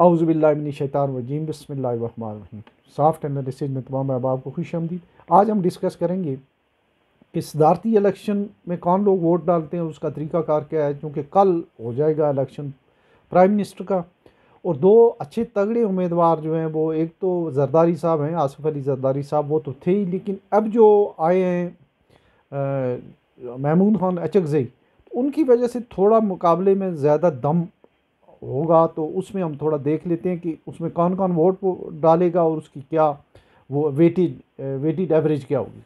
औज़ुबिल्लाहि मिनश्शैतानिर्रजीम बिस्मिल्लाहिर्रहमानिर्रहीम। Soft analysis में तमाम अहबाब को खुश आमदीद। आज हम डिस्कस करेंगे कि सदारती इलेक्शन में कौन लोग वोट डालते हैं और उसका तरीक़ाकार क्या है, क्योंकि कल हो जाएगा इलेक्शन प्राइम मिनिस्टर का और दो अच्छे तगड़े उम्मीदवार जो हैं वो एक तो जरदारी साहब हैं, आसिफ अली जरदारी साहब, वो तो थे ही, लेकिन अब जो आए हैं महमूद खान अचकज़ई, उनकी वजह से थोड़ा मुकाबले में ज़्यादा दम होगा। तो उसमें हम थोड़ा देख लेते हैं कि उसमें कौन कौन वोट डालेगा और उसकी क्या वो वेटेड एवरेज क्या होगी।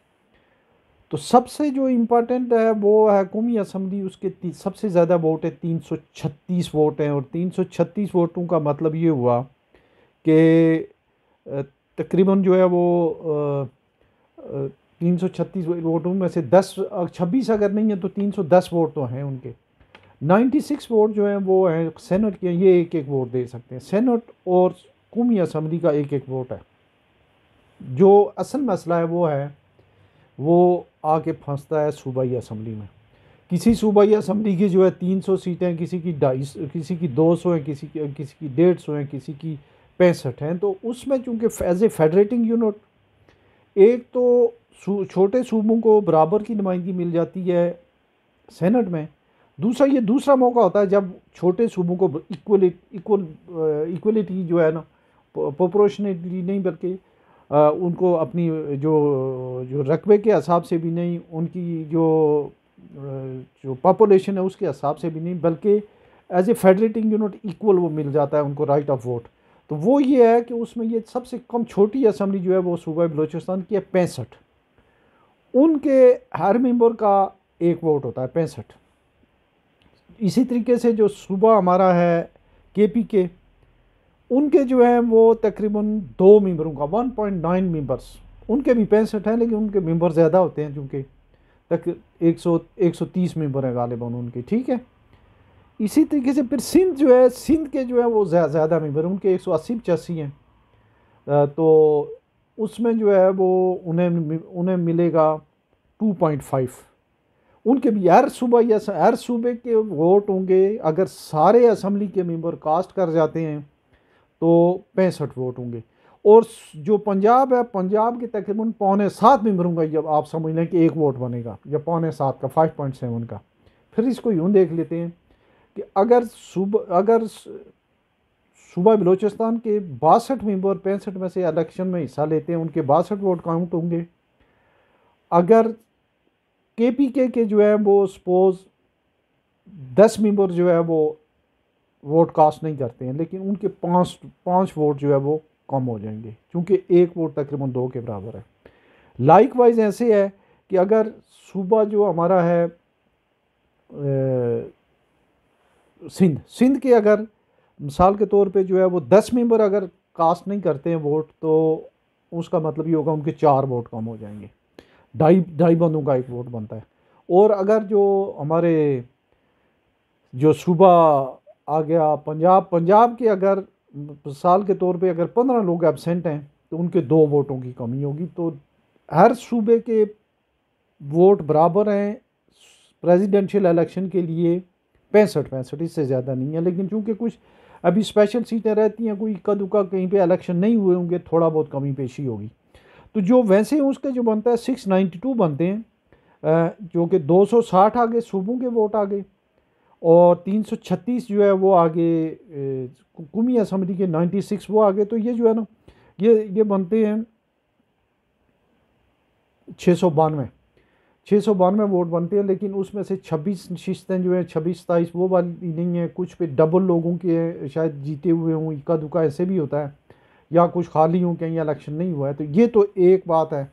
तो सबसे जो इम्पोर्टेंट है वो है कौमी असम्बली, उसके सबसे ज़्यादा वोट है 336 वोट हैं और 336 वोटों का मतलब ये हुआ कि तकरीबन जो है वो 336 वोटों में से 26 अगर नहीं है तो 310 वोट तो हैं उनके। 96 वोट जो हैं वो हैं सेनेट के, ये एक एक वोट दे सकते हैं। सेनेट और कौमी असम्बली का एक एक वोट है। जो असल मसला है वो है आके फंसता है सूबाई असम्बली में। किसी सूबाई असम्बली की जो है 300 सीटें, किसी की 250, किसी की 200 हैं, किसी की 150 हैं, किसी की 65 हैं। तो उसमें चूँकि एज ए फेडरेटिंग यूनिट एक तो छोटे सूबों को बराबर की नुमाइंदगी मिल जाती है सेनेट में, दूसरा मौका होता है जब छोटे सूबों को इक्वलिटी जो है ना, प्रोपोर्शनली नहीं बल्कि उनको अपनी जो रकबे के हिसाब से भी नहीं, उनकी जो पॉपुलेशन है उसके हिसाब से भी नहीं, बल्कि as a federating unit equal वो मिल जाता है उनको राइट ऑफ वोट। तो वो ये है कि उसमें ये सबसे कम छोटी असम्बली जो है वो सूबा बलूचिस्तान की है 65, उनके हर मेंबर का एक वोट होता है 65। इसी तरीके से जो सूबा हमारा है केपीके, उनके जो हैं वो तकरीबन 2 मेंबरों का 1.9 मेंबर्स, उनके भी 65 हैं लेकिन उनके मेंबर ज़्यादा होते हैं क्योंकि तक 130 मेंबर हैं गालिबन उनके, ठीक है। इसी तरीके से फिर सिंध जो है, सिंध के जो है वो ज़्यादा मेंबर, उनके 180-85 हैं। तो उसमें जो है वो उन्हें मिलेगा 2.5, उनके भी हर सूबे के वोट होंगे। अगर सारे असम्बली के मेंबर कास्ट कर जाते हैं तो 65 वोट होंगे। और जो पंजाब है, पंजाब के तकरीबन 6.25 मेंबर होंगे, जब आप समझ लें कि एक वोट बनेगा, या 6.25 का 5.7 का। फिर इसको यूँ देख लेते हैं कि अगर सूबा बलूचिस्तान के 62 मेंबर 65 में से इलेक्शन में हिस्सा लेते हैं, उनके 62 वोट काउंट होंगे। अगर केपीके के जो है वो सपोज़ 10 मेंबर जो है वो वोट कास्ट नहीं करते हैं, लेकिन उनके 5 वोट जो है वो कम हो जाएंगे क्योंकि एक वोट तकरीबन 2 के बराबर है। लाइक वाइज ऐसे है कि अगर सूबा जो हमारा है सिंध के, अगर मिसाल के तौर पे जो है वो 10 मेंबर अगर कास्ट नहीं करते हैं वोट, तो उसका मतलब ये होगा उनके 4 वोट कम हो जाएंगे, 2.5 बंदों का एक वोट बनता है। और अगर जो हमारे जो सूबा आ गया पंजाब के, अगर मिसाल के तौर पे अगर 15 लोग एब्सेंट हैं तो उनके 2 वोटों की कमी होगी। तो हर सूबे के वोट बराबर हैं प्रेसिडेंशियल इलेक्शन के लिए 65-65, इससे ज़्यादा नहीं है। लेकिन चूँकि कुछ अभी स्पेशल सीटें रहती हैं, कोई इक्का दुक्का कहीं पे इलेक्शन नहीं हुए होंगे, थोड़ा बहुत कमी पेशी होगी। तो जो वैसे उसके जो बनता है 692 बनते हैं, जो कि 260 आ गए सूबों के वोट आ गए, और 336 जो है वो आगे कौमी असम्बली के 96 वो आगे। तो ये जो है ना, ये बनते हैं 692 वोट बनते हैं। लेकिन उसमें से 26 नशिस्तें जो है 26-27 वो वाली नहीं है, कुछ पे डबल लोगों के शायद जीते हुए हों, इक्का दुक्का ऐसे भी होता है, या कुछ खाली हों, कहीं इलेक्शन नहीं हुआ है। तो ये तो एक बात है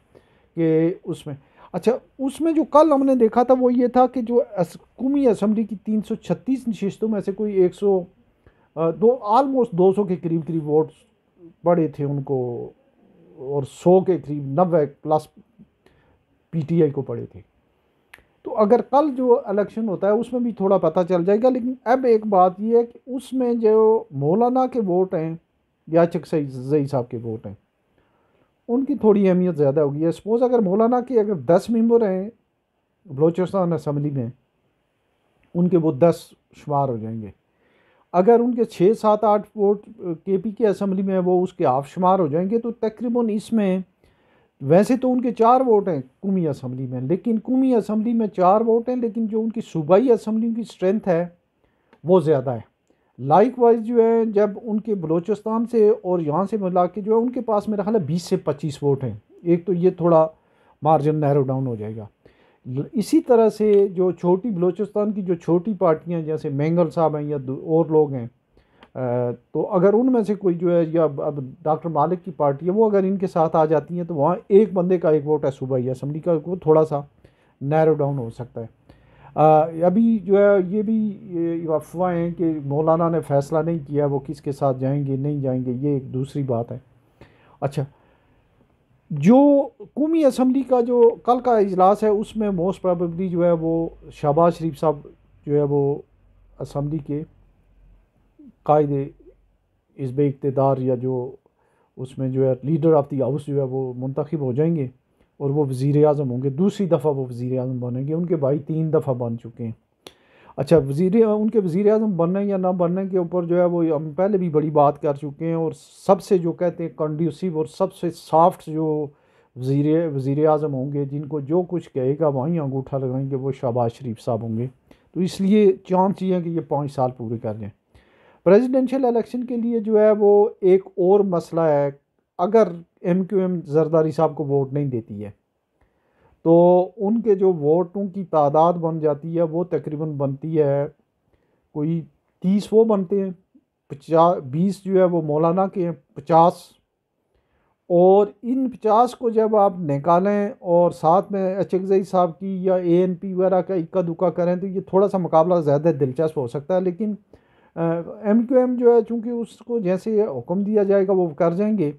कि उसमें अच्छा, उसमें जो कल हमने देखा था वो ये था कि जो कौमी असम्बली की 336 नशिस्तों में से कोई 200 के करीब वोट पड़े थे उनको, और 100 के करीब 90 प्लस PTI को पड़े थे। तो अगर कल जो इलेक्शन होता है उसमें भी थोड़ा पता चल जाएगा। लेकिन अब एक बात ये है कि उसमें जो मौलाना के वोट हैं या अचकज़ई साहब के वोट हैं, उनकी थोड़ी अहमियत ज़्यादा होगी। सपोज़ अगर मौलाना के अगर 10 मेंबर हैं बलूचिस्तान असम्बली में, उनके वो 10 शुमार हो जाएंगे। अगर उनके 6, 7, 8 वोट केपीके असेंबली में वो उसके हाफ शुमार हो जाएंगे तो तकरीबन इसमें वैसे तो उनके 4 वोट हैं कौमी असम्बली में, लेकिन कौमी असम्बली में 4 वोट हैं, लेकिन जो उनकी सूबाई असम्बली की स्ट्रेंथ है वो ज़्यादा है। लाइक वाइज जो है जब उनके बलूचिस्तान से और यहाँ से मिला के जो है उनके पास मेरा ख्याल है 20 से 25 वोट हैं। एक तो ये थोड़ा मार्जिन नैरो डाउन हो जाएगा। इसी तरह से जो छोटी बलूचिस्तान की जो छोटी पार्टियाँ जैसे मैंगल साहब हैं या और लोग हैं, तो अगर उनमें से कोई जो है या अब डॉक्टर मालिक की पार्टी है वो अगर इनके साथ आ जाती हैं तो वहाँ एक बंदे का 1 वोट है सूबाई असम्बली का, वो थोड़ा सा नैरो डाउन हो सकता है। अभी जो है ये भी अफवाह हैं कि मौलाना ने फैसला नहीं किया वो किसके साथ जाएंगे नहीं जाएंगे, ये एक दूसरी बात है। अच्छा, जो कौमी असम्बली का जो कल का इजलास है उसमें मोस्ट प्रोबेबली जो है वो शहबाज शरीफ साहब जो है वो असम्बली के कायदे हिज़्बे इक़्तिदार या जो उसमें जो है लीडर ऑफ़ दी हाउस जो है वो मुंतखब हो जाएंगे और वो वज़ीर आज़म होंगे। दूसरी दफ़ा वो वज़ीर आज़म बनेंगे, उनके भाई 3 दफ़ा बन चुके हैं। अच्छा, उनके वज़ीर आज़म बनने या ना बनने के ऊपर जो है वो हम पहले भी बड़ी बात कर चुके हैं और सबसे जो कहते हैं कंड्यूसिव और सबसे सॉफ्ट जो वज़ीर आज़म होंगे जिनको जो कुछ कहेगा वहीं अंगूठा लगाएंगे वो शहबाज शरीफ साहब होंगे। तो इसलिए चांस ये है कि ये 5 साल पूरे कर लें। प्रेसिडेंशियल इलेक्शन के लिए जो है वो एक और मसला है, अगर MQM जरदारी साहब को वोट नहीं देती है तो उनके जो वोटों की तादाद बन जाती है वो तकरीबन बनती है कोई 30 वो बनते हैं, 20 जो है वो मौलाना के हैं, 50, और इन 50 को जब आप निकालें और साथ में अचकज़ई साहब की या ANP वगैरह का इक्का दुक्का करें तो ये थोड़ा सा मुकाबला ज़्यादा दिलचस्प हो सकता है। लेकिन MQM जो है चूँकि उसको जैसे हुक्म दिया जाएगा वो कर जाएंगे,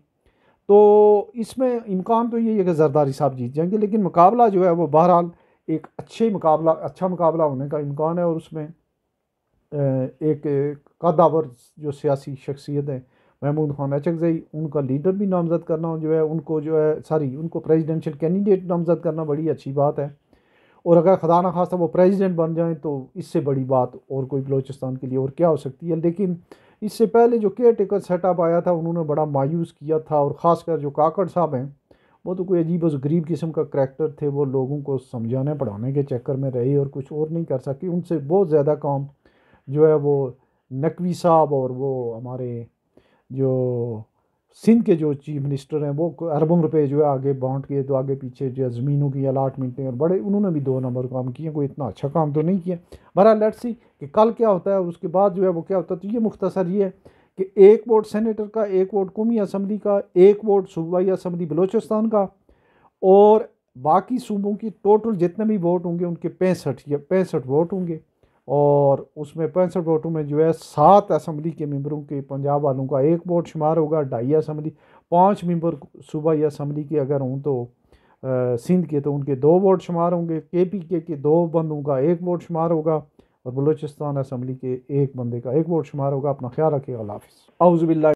तो इसमें इम्कान तो ये है कि जरदारी साहब जीत जाएंगे, लेकिन मुकाबला जो है वो बहरहाल एक अच्छा मुकाबला होने का इम्कान है। और उसमें एक कदावर जो सियासी शख्सियत है महमूद खान अचकज़ई, उनका लीडर भी नामज़द करना जो है उनको प्रेसिडेंशियल कैंडिडेट नामज़द करना बड़ी अच्छी बात है। और अगर खुदा ना खास्ता वो प्रेसिडेंट बन जाएँ तो इससे बड़ी बात और कोई बलूचिस्तान के लिए और क्या हो सकती है। लेकिन इससे पहले जो केयर टेकर सेटअप आया था उन्होंने बड़ा मायूस किया था, और ख़ासकर जो काकड़ साहब हैं वो तो कोई अजीब और गरीब किस्म का करैक्टर थे, वो लोगों को समझाने पढ़ाने के चक्कर में रहे और कुछ और नहीं कर सके। उनसे बहुत ज़्यादा काम जो है वो नकवी साहब और वो हमारे जो सिंध के जो चीफ मिनिस्टर हैं वो अरबों रुपए जो है आगे बाँट के तो आगे पीछे जो है ज़मीनों की अलाटमेंटें और बड़े उन्होंने भी 2 नंबर काम किए, कोई इतना अच्छा काम तो नहीं किया। बहरहाल लेट्स सी कि कल क्या होता है और उसके बाद जो है वो क्या होता है। तो ये मुख्तसर ये है कि 1 वोट सेनेटर का, 1 वोट कौमी असम्बली का, 1 वोट सूबाई असम्बली बलूचिस्तान का, और बाकी सूबों की टोटल जितने भी वोट होंगे उनके 65 वोट होंगे। और उसमें 65 वोटों में जो है 7 असम्बली के मेंबरों के पंजाब वालों का 1 वोट शुमार होगा, 2.5 असम्बली, 5 मेंबर सूबाई असम्बली के अगर हों तो सिंध के तो उनके 2 वोट शुमार होंगे, KPK के 2 बंदों का 1 वोट शुमार होगा और बलूचिस्तान असम्बली के 1 बंदे का 1 वोट शुमार होगा। अपना ख्याल रखिएगा, अल्लाह हाफ़िज़।